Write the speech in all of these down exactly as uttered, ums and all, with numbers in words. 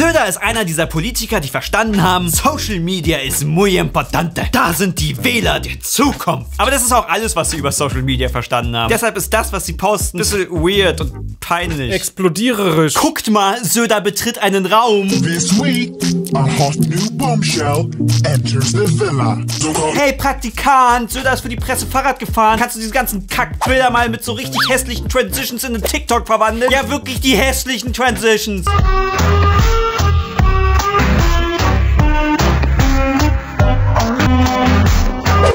Söder ist einer dieser Politiker, die verstanden haben, Social Media ist muy importante. Da sind die Wähler der Zukunft. Aber das ist auch alles, was sie über Social Media verstanden haben. Deshalb ist das, was sie posten, ein bisschen weird und peinlich. Explodiererisch. Guckt mal, Söder betritt einen Raum. This week, a hot new bombshell enters the villa. Hey Praktikant, Söder ist für die Presse Fahrrad gefahren. Kannst du diese ganzen Kackbilder mal mit so richtig hässlichen Transitions in den TikTok verwandeln? Ja, wirklich die hässlichen Transitions.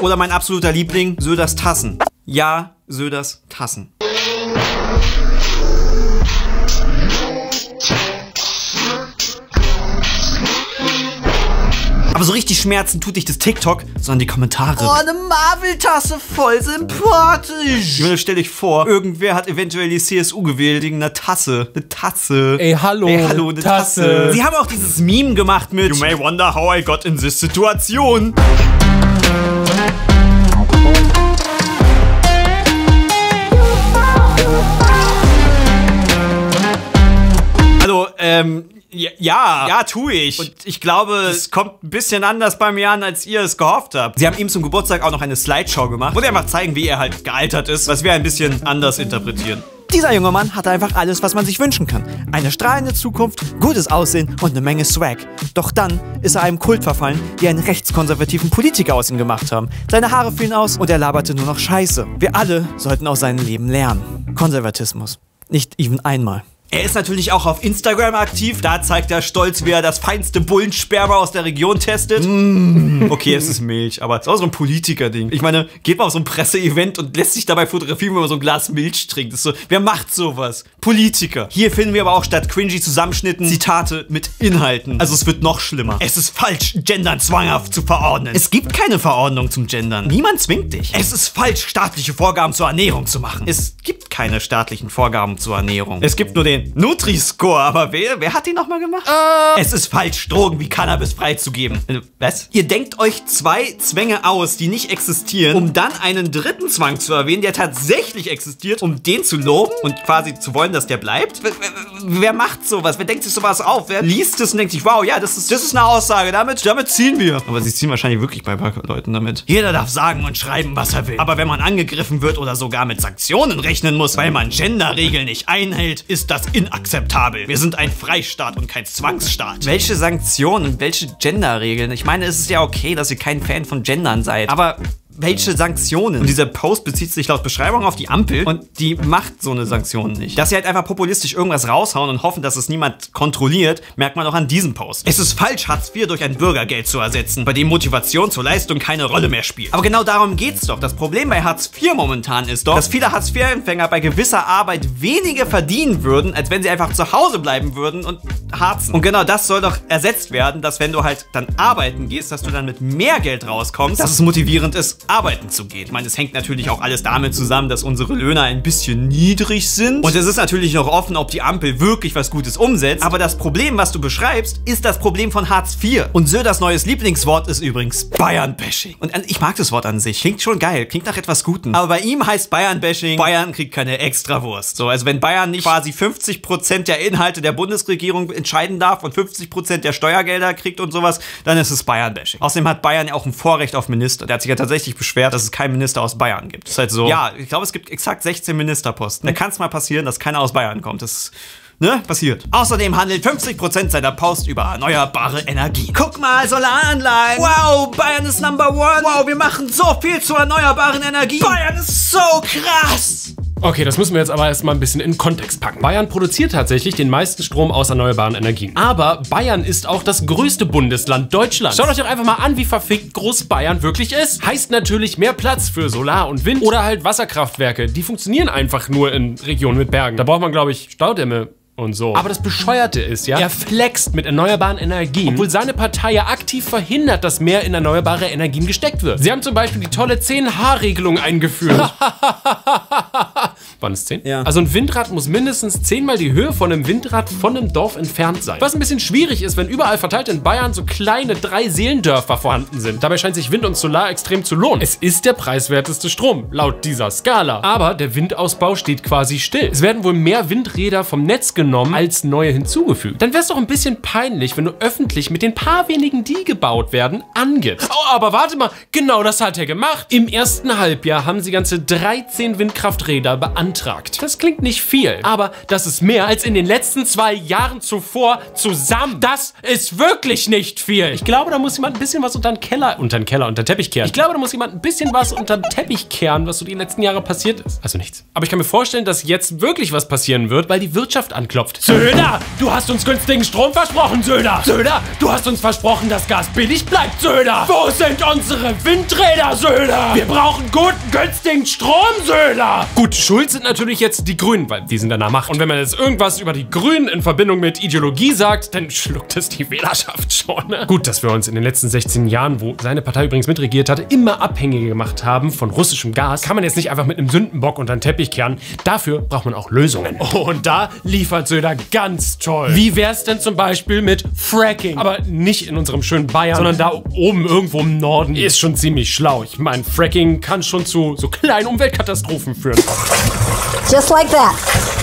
Oder mein absoluter Liebling, Söders Tassen. Ja, Söders Tassen. Aber so richtig schmerzen tut nicht das TikTok, sondern die Kommentare. Oh, eine Marvel-Tasse, voll sympathisch. Junge, stell dich vor, irgendwer hat eventuell die C S U gewählt wegen einer Tasse. Eine Tasse. Ey, hallo. Ey, hallo, eine Tasse. Tasse. Sie haben auch dieses Meme gemacht mit You may wonder how I got in this situation. Also, ähm... Ja, ja, ja, tue ich. Und ich glaube, es kommt ein bisschen anders bei mir an, als ihr es gehofft habt. Sie haben ihm zum Geburtstag auch noch eine Slideshow gemacht, wo sie einfach zeigen, wie er halt gealtert ist, was wir ein bisschen anders interpretieren. Dieser junge Mann hatte einfach alles, was man sich wünschen kann. Eine strahlende Zukunft, gutes Aussehen und eine Menge Swag. Doch dann ist er einem Kult verfallen, die einen rechtskonservativen Politiker aus ihm gemacht haben. Seine Haare fielen aus und er laberte nur noch Scheiße. Wir alle sollten aus seinem Leben lernen. Konservatismus. Nicht even einmal. Er ist natürlich auch auf Instagram aktiv. Da zeigt er stolz, wie er das feinste Bullensperma aus der Region testet. Mm. Okay, es ist Milch, aber es ist auch so ein Politiker-Ding. Ich meine, geht mal auf so ein Presseevent und lässt sich dabei fotografieren, wenn man so ein Glas Milch trinkt. Das ist so, wer macht sowas? Politiker. Hier finden wir aber auch statt cringy Zusammenschnitten Zitate mit Inhalten. Also es wird noch schlimmer. Es ist falsch, Gendern zwanghaft zu verordnen. Es gibt keine Verordnung zum Gendern. Niemand zwingt dich. Es ist falsch, staatliche Vorgaben zur Ernährung zu machen. Es gibt keine staatlichen Vorgaben zur Ernährung. Es gibt nur den Nutri-Score, aber wer, wer hat die nochmal gemacht? Äh. Es ist falsch, Drogen wie Cannabis freizugeben. Äh, was? Ihr denkt euch zwei Zwänge aus, die nicht existieren, um dann einen dritten Zwang zu erwähnen, der tatsächlich existiert, um den zu loben und quasi zu wollen, dass der bleibt? Wer, wer, wer macht sowas? Wer denkt sich sowas auf? Wer liest es und denkt sich, wow, ja, das ist, das ist eine Aussage, damit, damit ziehen wir. Aber sie ziehen wahrscheinlich wirklich bei ein paar Leuten damit. Jeder darf sagen und schreiben, was er will. Aber wenn man angegriffen wird oder sogar mit Sanktionen rechnen muss, weil man Genderregeln nicht einhält, ist das inakzeptabel. Wir sind ein Freistaat und kein Zwangsstaat. Welche Sanktionen und welche Genderregeln? Ich meine, es ist ja okay, dass ihr kein Fan von Gendern seid, aber welche Sanktionen? Und dieser Post bezieht sich laut Beschreibung auf die Ampel und die macht so eine Sanktion nicht. Dass sie halt einfach populistisch irgendwas raushauen und hoffen, dass es niemand kontrolliert, merkt man auch an diesem Post. Es ist falsch, Hartz vier durch ein Bürgergeld zu ersetzen, bei dem Motivation zur Leistung keine Rolle mehr spielt. Aber genau darum geht's doch. Das Problem bei Hartz vier momentan ist doch, dass viele Hartz vier-Empfänger bei gewisser Arbeit weniger verdienen würden, als wenn sie einfach zu Hause bleiben würden und harzen. Und genau das soll doch ersetzt werden, dass wenn du halt dann arbeiten gehst, dass du dann mit mehr Geld rauskommst, dass es motivierend ist, arbeiten zu gehen. Ich meine, es hängt natürlich auch alles damit zusammen, dass unsere Löhne ein bisschen niedrig sind. Und es ist natürlich noch offen, ob die Ampel wirklich was Gutes umsetzt. Aber das Problem, was du beschreibst, ist das Problem von Hartz vier. Und Söders neues Lieblingswort ist übrigens Bayern-Bashing. Und ich mag das Wort an sich. Klingt schon geil. Klingt nach etwas Gutem. Aber bei ihm heißt Bayern-Bashing, Bayern kriegt keine Extrawurst. So, also wenn Bayern nicht quasi fünfzig Prozent der Inhalte der Bundesregierung entscheiden darf und fünfzig Prozent der Steuergelder kriegt und sowas, dann ist es Bayern-Bashing. Außerdem hat Bayern ja auch ein Vorrecht auf Minister. Der hat sich ja tatsächlich beschwert, dass es keinen Minister aus Bayern gibt. Das ist halt so, ja, ich glaube, es gibt exakt sechzehn Ministerposten. Da kann es mal passieren, dass keiner aus Bayern kommt. Das ist, ne, passiert. Außerdem handelt fünfzig Prozent seiner Post über erneuerbare Energien. Guck mal, Solaranlagen. Wow, Bayern ist number one. Wow, wir machen so viel zur erneuerbaren Energie. Bayern ist so krass. Okay, das müssen wir jetzt aber erstmal ein bisschen in Kontext packen. Bayern produziert tatsächlich den meisten Strom aus erneuerbaren Energien. Aber Bayern ist auch das größte Bundesland Deutschlands. Schaut euch doch einfach mal an, wie verfickt groß Bayern wirklich ist. Heißt natürlich mehr Platz für Solar- und Wind- oder halt Wasserkraftwerke. Die funktionieren einfach nur in Regionen mit Bergen. Da braucht man, glaube ich, Staudämme. Und so. Aber das Bescheuerte ist, ja, er flext mit erneuerbaren Energien, obwohl seine Partei ja aktiv verhindert, dass mehr in erneuerbare Energien gesteckt wird. Sie haben zum Beispiel die tolle zehn H Regelung eingeführt. Waren es zehn? Ja. Also ein Windrad muss mindestens zehnmal die Höhe von einem Windrad von einem Dorf entfernt sein. Was ein bisschen schwierig ist, wenn überall verteilt in Bayern so kleine Drei-Seelendörfer vorhanden sind. Dabei scheint sich Wind und Solar extrem zu lohnen. Es ist der preiswerteste Strom, laut dieser Skala. Aber der Windausbau steht quasi still. Es werden wohl mehr Windräder vom Netz genommen, als neue hinzugefügt. Dann wäre es doch ein bisschen peinlich, wenn du öffentlich mit den paar wenigen, die gebaut werden, angibst. Oh, aber warte mal, genau das hat er gemacht. Im ersten Halbjahr haben sie ganze dreizehn Windkrafträder beantragt. Das klingt nicht viel, aber das ist mehr als in den letzten zwei Jahren zuvor zusammen. Das ist wirklich nicht viel. Ich glaube, da muss jemand ein bisschen was unter den Keller, unter den Keller, unter den Teppich kehren. Ich glaube, da muss jemand ein bisschen was unter den Teppich kehren, was so die letzten Jahre passiert ist. Also nichts. Aber ich kann mir vorstellen, dass jetzt wirklich was passieren wird, weil die Wirtschaft anklopft. Söder, du hast uns günstigen Strom versprochen, Söder. Söder, du hast uns versprochen, dass Gas billig bleibt, Söder. Wo sind unsere Windräder, Söder? Wir brauchen guten, günstigen Strom, Söder. Gut, schuld sind natürlich jetzt die Grünen, weil die sind an der Macht. Und wenn man jetzt irgendwas über die Grünen in Verbindung mit Ideologie sagt, dann schluckt es die Wählerschaft schon. Ne? Gut, dass wir uns in den letzten sechzehn Jahren, wo seine Partei übrigens mitregiert hatte, immer abhängig gemacht haben von russischem Gas, kann man jetzt nicht einfach mit einem Sündenbock unter den Teppich kehren. Dafür braucht man auch Lösungen. Oh, und da liefert Söder ganz toll. Wie wär's denn zum Beispiel mit Fracking? Aber nicht in unserem schönen Bayern, sondern da oben irgendwo im Norden. Ist schon ziemlich schlau. Ich meine, Fracking kann schon zu so kleinen Umweltkatastrophen führen. Just like that.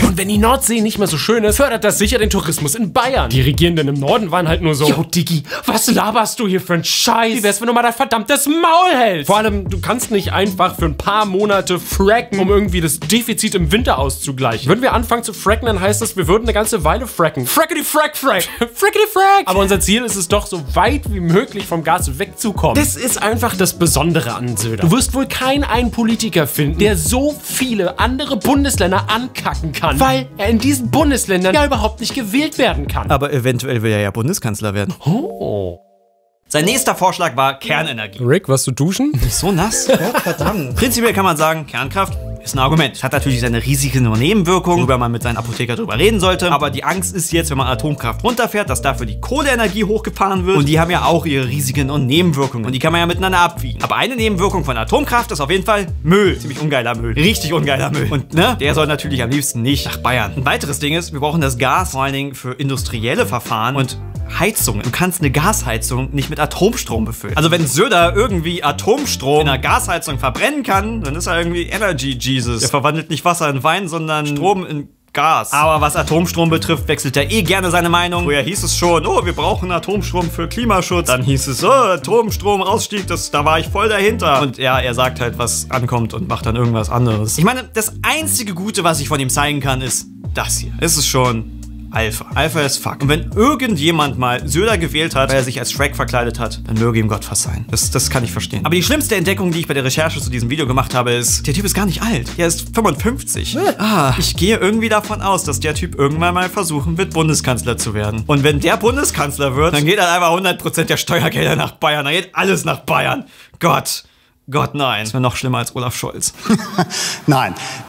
Und wenn die Nordsee nicht mehr so schön ist, fördert das sicher den Tourismus in Bayern. Die Regierenden im Norden waren halt nur so, yo, Diggi, was laberst du hier für einen Scheiß? Wie wär's, wenn du mal dein verdammtes Maul hältst? Vor allem, du kannst nicht einfach für ein paar Monate fracken, um irgendwie das Defizit im Winter auszugleichen. Würden wir anfangen zu fracken, dann heißt das, wir würden eine ganze Weile fracken. Frackety-frack-frack. Frackety-frack. Aber unser Ziel ist es doch, so weit wie möglich vom Gas wegzukommen. Das ist einfach das Besondere an Söder. Du wirst wohl keinen einen Politiker finden, der so viele andere Bundesländer ankacken kann, weil er in diesen Bundesländern ja überhaupt nicht gewählt werden kann. Aber eventuell will er ja Bundeskanzler werden. Oh. Sein nächster Vorschlag war Kernenergie. Rick, warst du duschen? Nicht so nass. Gott, verdammt. Prinzipiell kann man sagen, Kernkraft ist ein Argument. Hat natürlich seine riesigen Nebenwirkungen, worüber man mit seinen Apotheker drüber reden sollte. Aber die Angst ist jetzt, wenn man Atomkraft runterfährt, dass dafür die Kohleenergie hochgefahren wird. Und die haben ja auch ihre riesigen und Nebenwirkungen. Und die kann man ja miteinander abwiegen. Aber eine Nebenwirkung von Atomkraft ist auf jeden Fall Müll. Ziemlich ungeiler Müll. Richtig ungeiler Müll. Und ne, der soll natürlich am liebsten nicht nach Bayern. Ein weiteres Ding ist, wir brauchen das Gas vor allen Dingen für industrielle Verfahren und Heizungen. Du kannst eine Gasheizung nicht mit Atomstrom befüllen. Also wenn Söder irgendwie Atomstrom in einer Gasheizung verbrennen kann, dann ist er irgendwie Energy Jesus. Der verwandelt nicht Wasser in Wein, sondern Strom in Gas. Aber was Atomstrom betrifft, wechselt er eh gerne seine Meinung. Früher hieß es schon, oh, wir brauchen Atomstrom für Klimaschutz. Dann hieß es, oh, Atomstromausstieg, das, da war ich voll dahinter. Und ja, er sagt halt, was ankommt und macht dann irgendwas anderes. Ich meine, das einzige Gute, was ich von ihm zeigen kann, ist das hier. Es ist schon Alpha. Alpha ist fuck. Und wenn irgendjemand mal Söder gewählt hat, weil er sich als Shrek verkleidet hat, dann möge ihm Gott verzeihen. Das, das kann ich verstehen. Aber die schlimmste Entdeckung, die ich bei der Recherche zu diesem Video gemacht habe, ist, der Typ ist gar nicht alt. Er ist fünfundfünfzig. Ah, ich gehe irgendwie davon aus, dass der Typ irgendwann mal versuchen wird, Bundeskanzler zu werden. Und wenn der Bundeskanzler wird, dann geht halt einfach hundert Prozent der Steuergelder nach Bayern. Dann geht alles nach Bayern. Gott. Gott, nein. Das wäre noch schlimmer als Olaf Scholz. Nein.